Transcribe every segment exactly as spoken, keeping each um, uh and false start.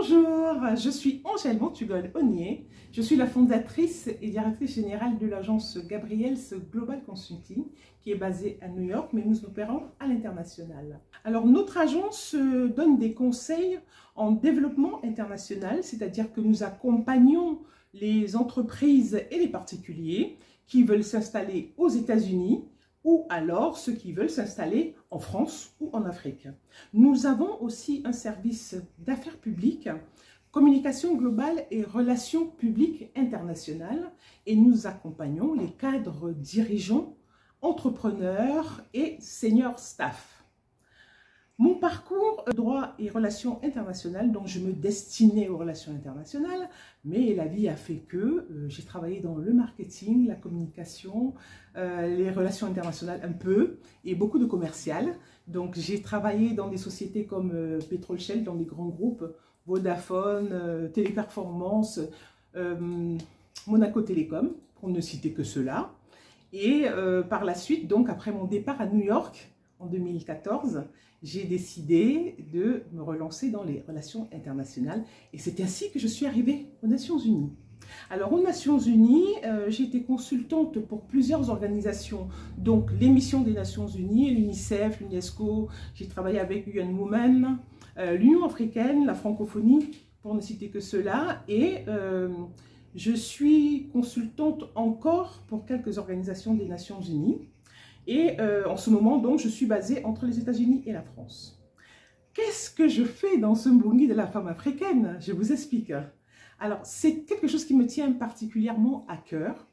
Bonjour, je suis Angèle Montugol-Onier, je suis la fondatrice et directrice générale de l'agence Gabriel's Global Consulting qui est basée à New York, mais nous opérons à l'international. Alors notre agence donne des conseils en développement international, c'est-à-dire que nous accompagnons les entreprises et les particuliers qui veulent s'installer aux États-Unis ou alors ceux qui veulent s'installer en France ou en Afrique. Nous avons aussi un service d'affaires publiques, communication globale et relations publiques internationales, et nous accompagnons les cadres dirigeants, entrepreneurs et senior staff. Mon parcours droit et relations internationales, donc je me destinais aux relations internationales, mais la vie a fait que euh, j'ai travaillé dans le marketing, la communication, euh, les relations internationales un peu, et beaucoup de commercial. Donc j'ai travaillé dans des sociétés comme euh, Petrol Shell, dans des grands groupes, Vodafone, euh, Téléperformance, euh, Monaco Télécom, pour ne citer que cela. Et euh, par la suite, donc après mon départ à New York, en deux mille quatorze, j'ai décidé de me relancer dans les relations internationales et c'est ainsi que je suis arrivée aux Nations Unies. Alors aux Nations Unies, euh, j'ai été consultante pour plusieurs organisations, donc les missions des Nations Unies, l'UNICEF, l'UNESCO, j'ai travaillé avec U N Women, euh, l'Union africaine, la francophonie, pour ne citer que cela, et euh, je suis consultante encore pour quelques organisations des Nations Unies. Et euh, en ce moment, donc, je suis basée entre les États-Unis et la France. Qu'est-ce que je fais dans ce Mbongui de la femme africaine? Je vous explique. Alors, c'est quelque chose qui me tient particulièrement à cœur.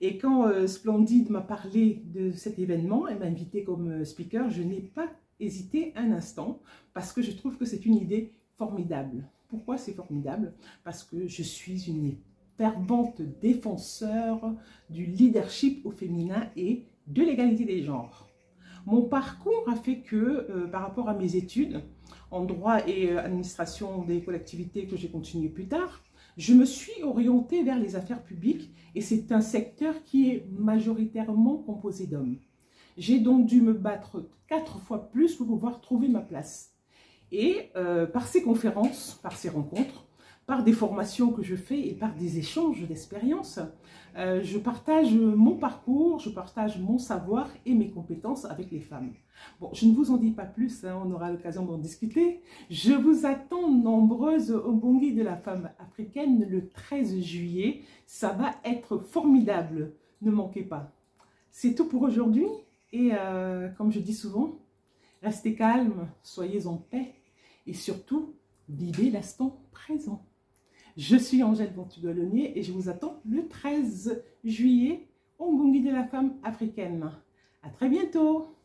Et quand euh, Splendide m'a parlé de cet événement, elle m'a invitée comme speaker, je n'ai pas hésité un instant parce que je trouve que c'est une idée formidable. Pourquoi c'est formidable? Parce que je suis une fervente défenseur du leadership au féminin et de l'égalité des genres. Mon parcours a fait que, euh, par rapport à mes études en droit et euh, administration des collectivités que j'ai continué plus tard, je me suis orientée vers les affaires publiques et c'est un secteur qui est majoritairement composé d'hommes. J'ai donc dû me battre quatre fois plus pour pouvoir trouver ma place. Et euh, par ces conférences, par ces rencontres, par des formations que je fais et par des échanges d'expériences, euh, je partage mon parcours, je partage mon savoir et mes compétences avec les femmes. Bon, je ne vous en dis pas plus, hein, on aura l'occasion d'en discuter. Je vous attends nombreuses au Mbongui de la femme africaine le treize juillet. Ça va être formidable, ne manquez pas. C'est tout pour aujourd'hui et euh, comme je dis souvent, restez calmes, soyez en paix et surtout, vivez l'instant présent. Je suis Angèle Montugol-Onier et je vous attends le treize juillet au Mbongui de la femme africaine. À très bientôt!